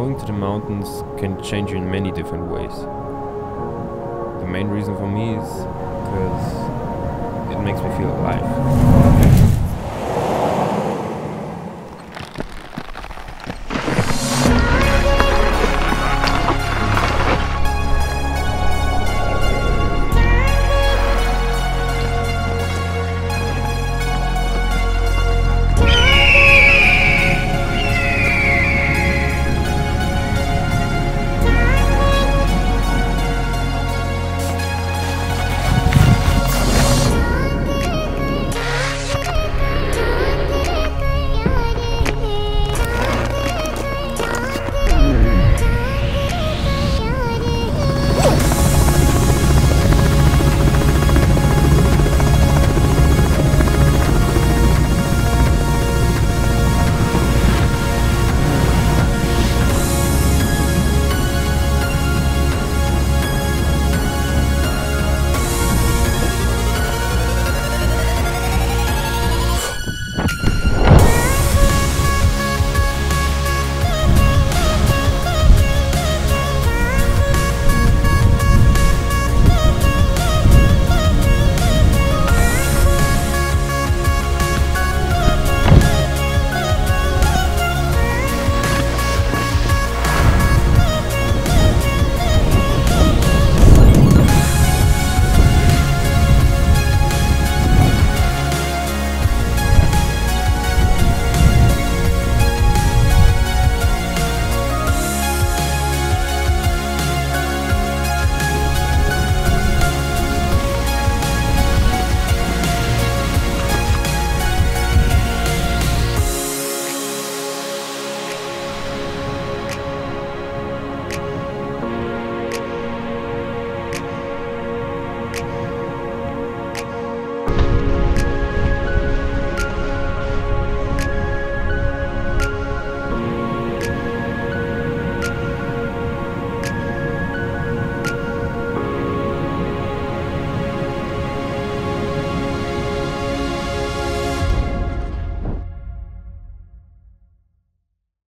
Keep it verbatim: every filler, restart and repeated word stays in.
Going to the mountains can change you in many different ways. The main reason for me is because it makes me feel alive.